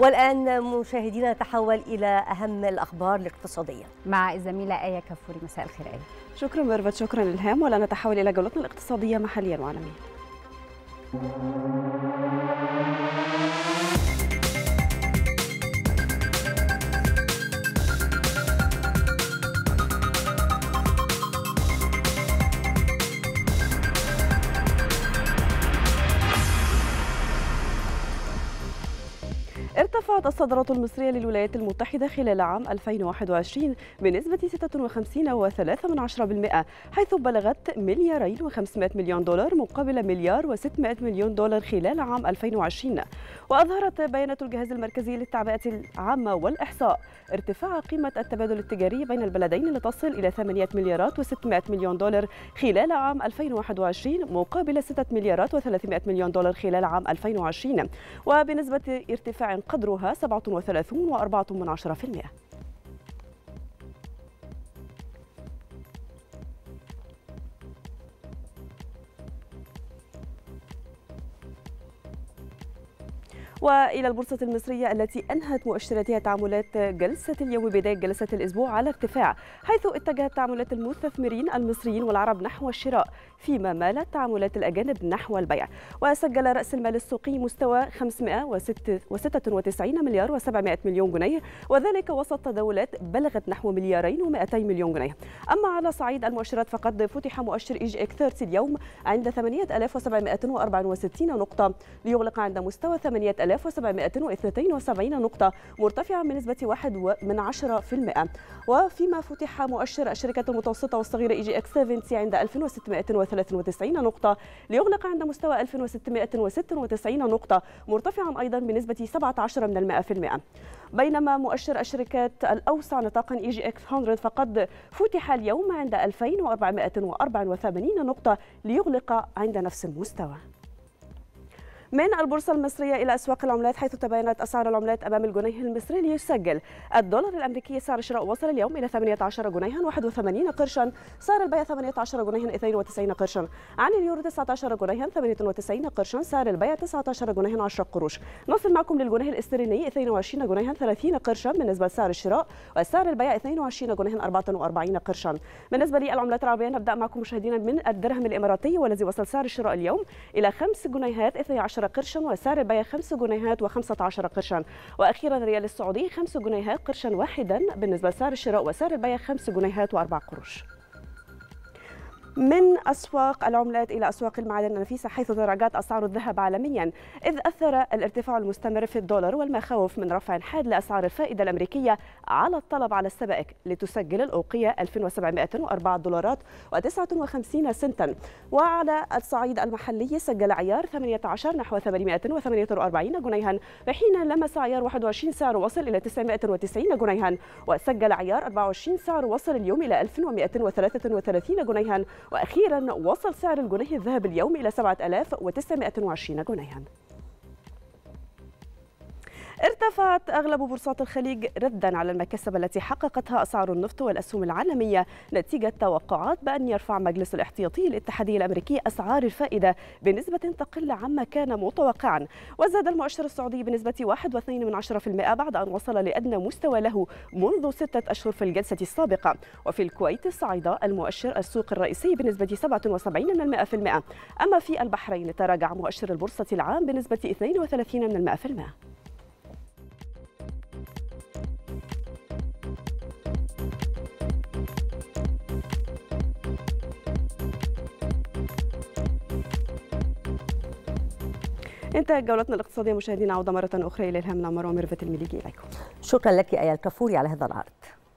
والآن مشاهدينا نتحول إلى أهم الأخبار الاقتصادية مع الزميلة ايه كفوري. مساء الخير ايه. شكرا ميرفت، شكرا الهام. والآن نتحول إلى جولتنا الاقتصادية محليا وعالميا. ارتفعت الصادرات المصرية للولايات المتحدة خلال عام 2021 بنسبة 56.3%، حيث بلغت $2.5 مليار مقابل $1.6 مليار خلال عام 2020. وأظهرت بيانات الجهاز المركزي للتعبئة العامة والإحصاء ارتفاع قيمة التبادل التجاري بين البلدين لتصل إلى $8.6 مليار خلال عام 2021 مقابل $6.3 مليار خلال عام 2020، وبنسبة ارتفاع قدرها 37.4%. وإلى البورصة المصرية التي أنهت مؤشراتها تعاملات جلسة اليوم بداية جلسة الأسبوع على ارتفاع، حيث اتجهت تعاملات المستثمرين المصريين والعرب نحو الشراء، فيما مالت تعاملات الأجانب نحو البيع. وسجل رأس المال السوقي مستوى 596.7 مليار جنيه، وذلك وسط تداولات بلغت نحو $2 مليار جنيه. أما على صعيد المؤشرات فقد فتح مؤشر إيجي إكثيرت اليوم عند 8764 نقطة ليغلق عند مستوى 8772 نقطة، مرتفعة بنسبة 1.1%. وفيما فتح مؤشر الشركة المتوسطة والصغيرة اي جي اكس 70 عند 2693 نقطة ليغلق عند مستوى 2696 نقطة، مرتفعا أيضا بنسبة 17%. بينما مؤشر الشركات الأوسع نطاقا اي جي اكس 100 فقد فتح اليوم عند 2484 نقطة ليغلق عند نفس المستوى. من البورصة المصرية إلى أسواق العملات، حيث تباينت أسعار العملات أمام الجنيه المصري ليسجل الدولار الأمريكي سعر الشراء وصل اليوم إلى 18 جنيها 81 قرشا، سعر البيع 18 جنيها 92 قرشا. عن اليورو 19 جنيها 98 قرشا، سعر البيع 19 جنيها 10 قروش. نصل معكم للجنيه الاسترليني 22 جنيها 30 قرشا بالنسبة لسعر الشراء، وسعر البيع 22 جنيها 44 قرشا. بالنسبة للعملات العربية نبدأ معكم مشاهدينا من الدرهم الإماراتي، والذي وصل سعر الشراء اليوم إلى 5 جنيهات 12 قرشا، وسعر البيع 5 جنيهات و15 قرشا. وأخيرا الريال السعودي 5 جنيهات قرشا واحدا بالنسبة لسعر الشراء، وسعر البيع 5 جنيهات و4 قروش. من أسواق العملات إلى أسواق المعادن النفيسة، حيث تراجعت أسعار الذهب عالميا، إذ أثر الارتفاع المستمر في الدولار والمخاوف من رفع حاد لأسعار الفائدة الأمريكية على الطلب على السبائك، لتسجل الأوقية $2,704.59. وعلى الصعيد المحلي سجل عيار 18 نحو 848 جنيها، في حين لمس عيار 21 سعر وصل إلى 990 جنيها، وسجل عيار 24 سعر وصل اليوم إلى 1233 جنيها. وأخيرا وصل سعر الجنيه الذهب اليوم إلى 7920 جنيها. ارتفعت أغلب بورصات الخليج ردا على المكاسب التي حققتها أسعار النفط والأسهم العالمية نتيجة توقعات بأن يرفع مجلس الاحتياطي الاتحادي الأمريكي أسعار الفائدة بنسبة تقل عما كان متوقعا. وزاد المؤشر السعودي بنسبة 1.2% بعد أن وصل لأدنى مستوى له منذ 6 أشهر في الجلسة السابقة. وفي الكويت صعد المؤشر السوق الرئيسي بنسبة 77%. أما في البحرين تراجع مؤشر البورصة العام بنسبة 32%. انتهت جولتنا الاقتصادية مشاهدينا، عودة مرة أخرى إلى الهام وميرفت المليجي. إليكم شكرا لك أيال كفوري على هذا العرض.